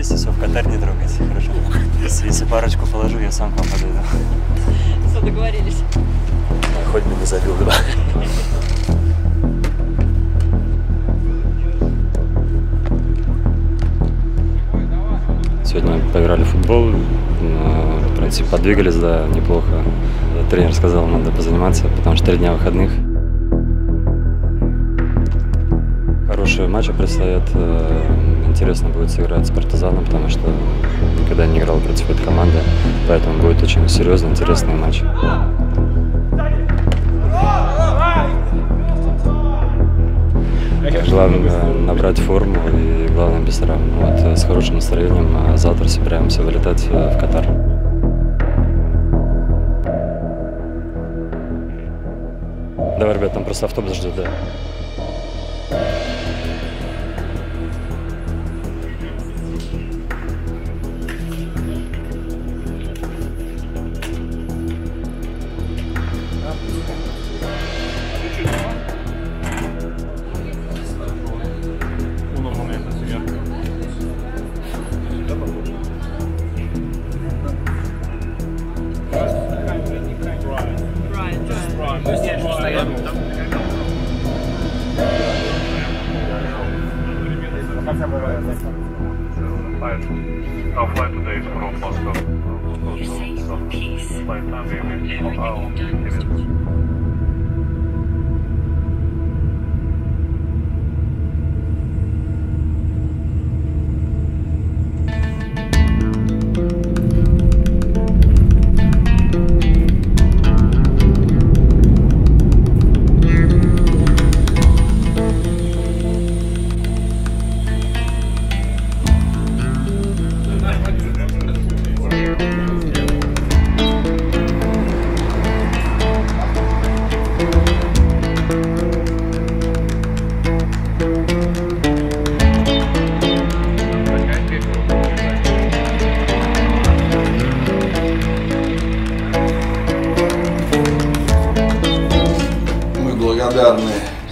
Колесницу в Катар не трогайте, хорошо? Если парочку положу, я сам к вам подойду. Все, договорились. Хоть бы не забил, да? Сегодня поиграли в футбол, в принципе, подвигались, да, неплохо. Тренер сказал, надо позаниматься, потому что 3 дня выходных. Хорошие матчи предстоят. Интересно будет сыграть с Партизаном, потому что никогда не играл против этой команды. Поэтому будет очень серьезный, интересный матч. Главное набрать форму и главное без травм. Вот, с хорошим настроением завтра собираемся вылетать в Катар. Давай, ребят, там просто автобус ждет, да.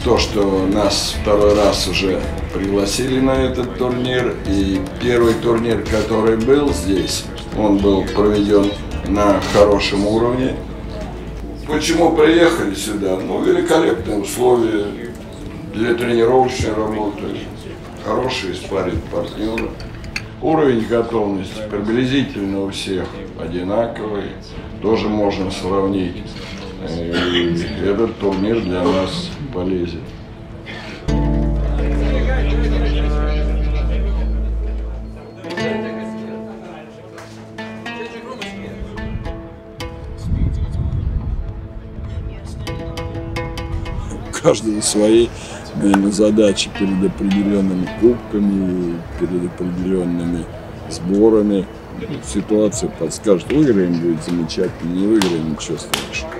То, что нас второй раз уже пригласили на этот турнир, и первый турнир, который был здесь, он был проведен на хорошем уровне. Почему приехали сюда? Ну, великолепные условия для тренировочной работы, хорошие спарринг партнеры. Уровень готовности приблизительно у всех одинаковый, тоже можно сравнить. И этот турнир для нас полезен. Каждый свои задачи перед определенными кубками, перед определенными сборами. Ситуация подскажет, выиграем, будет замечательно, не выиграем, ничего страшного.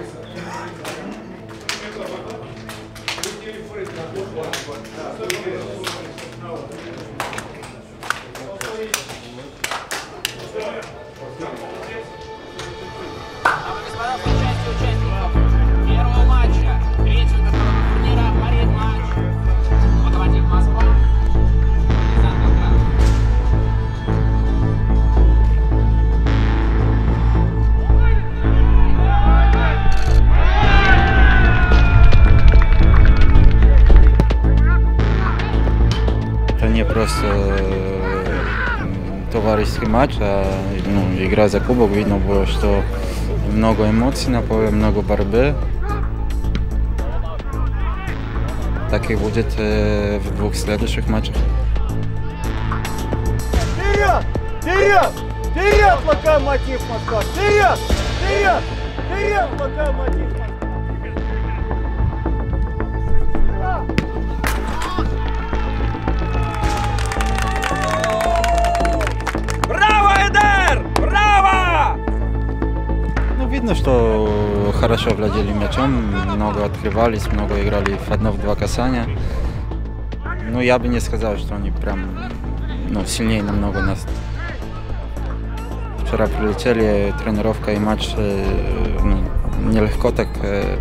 Товарищеский матч, ну, игра за кубок, видно было, что много эмоций на поле, много борьбы. Так и будет в 2 следующих матчах. Вперед! Вперед! Вперед, Локомотив Москва! Вперед! Вперед! Вперед, Локомотив Москва! Видно, что хорошо владели мячом, много открывались, много играли в 1–2 касания. Но я бы не сказал, что они прям, ну, сильнее намного нас. Вчера прилетели, тренировка и матч, ну, нелегко так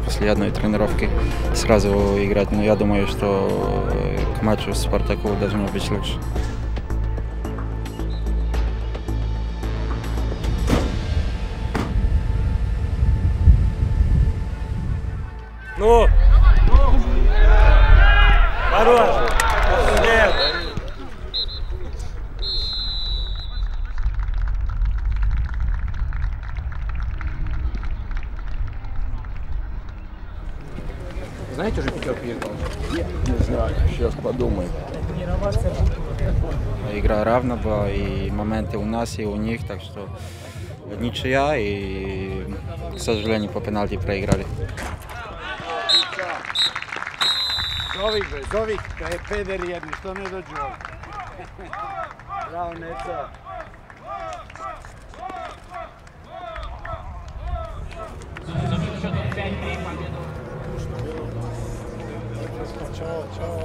после одной тренировки сразу играть. Но я думаю, что к матчу Спартаку должно быть лучше. Ну! Хорош! Нет! Знаете уже пятерку ехал? Не знаю, сейчас подумаю. Игра равна была, и моменты у нас, и у них, так что ничья, и, к сожалению, по пенальти проиграли. Zovih, kad je peder jedni, što ne dođu ovdje. Bravo, Neca. Čao, čao.